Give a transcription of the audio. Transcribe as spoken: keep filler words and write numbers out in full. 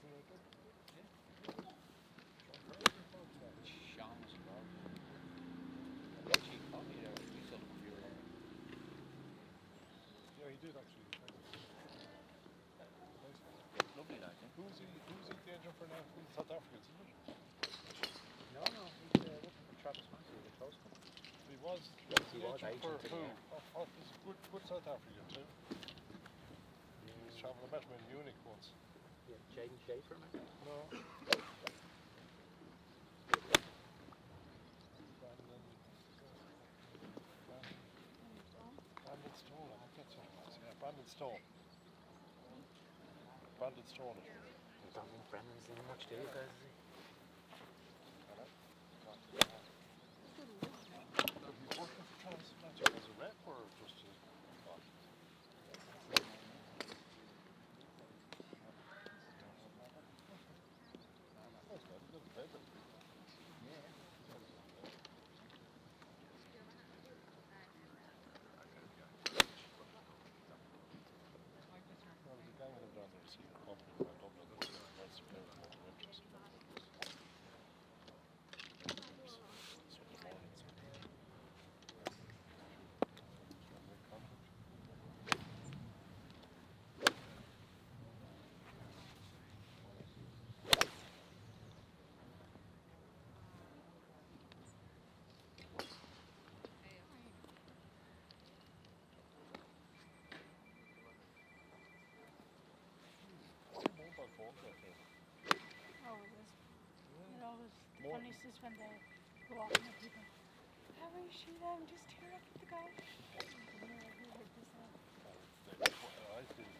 Yeah, he did actually. Lovely night, eh? Who's he, who's he danger for now? He's South African, isn't he? No, no, he's uh, looking for Travis Massey with a close one. He was, he was agent for who? Oh, he's a good, good South African too. Yeah. He's travelling, I met him in Munich once. Yeah, Jaden Schaefer, maybe? No. Brandon Stone, I think that's what it was. Yeah, Brandon Stone. Brandon Stone. I don't think Brandon's in much days, yeah. Is he? Hello? Are you working for Travis Massey as a rep or just as a boss? It's just when they go off and the people, how are you shooting? I'm just tearing up at the guy.